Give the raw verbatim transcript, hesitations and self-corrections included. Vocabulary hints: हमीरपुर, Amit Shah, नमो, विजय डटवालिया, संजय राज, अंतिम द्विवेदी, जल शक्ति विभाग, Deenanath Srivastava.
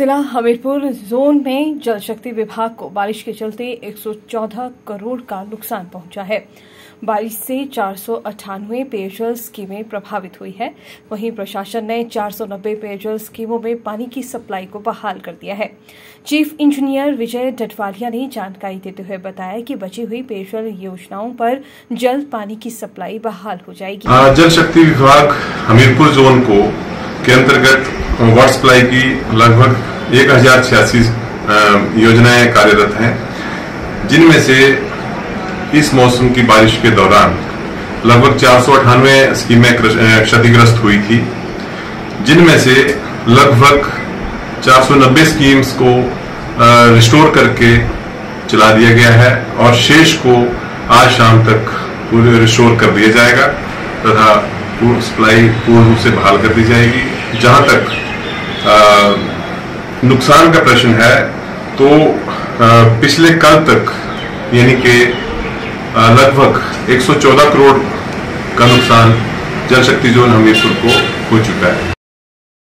जिला हमीरपुर जोन में जल शक्ति विभाग को बारिश के चलते एक सौ चौदह करोड़ का नुकसान पहुंचा है। बारिश से चार सौ अट्ठानवे पेयजल स्कीमें प्रभावित हुई है। वहीं प्रशासन ने चार सौ नब्बे पेयजल स्कीमों में पानी की सप्लाई को बहाल कर दिया है। चीफ इंजीनियर विजय डटवालिया ने जानकारी देते हुए बताया कि बची हुई पेयजल योजनाओं पर जल्द पानी की सप्लाई बहाल हो जाएगी। जल शक्ति विभाग हमीरपुर जोन को के अंतर्गत वाटर सप्लाई की लगभग एक हजार छियासी योजनाएं कार्यरत हैं, जिनमें से इस मौसम की बारिश के दौरान लगभग चार सौ अट्ठानवे स्कीमें क्षतिग्रस्त हुई थी, जिनमें से लगभग चार सौ नब्बे स्कीम्स को रिस्टोर करके चला दिया गया है और शेष को आज शाम तक पूरे रिस्टोर कर दिया जाएगा तथा पूर्ण सप्लाई पूर्ण रूप से बहाल कर दी जाएगी। जहाँ तक आ, नुकसान का प्रश्न है तो आ, पिछले कल तक यानी कि लगभग एक सौ चौदह करोड़ का नुकसान जल शक्ति जोन हमीरपुर को हो चुका है।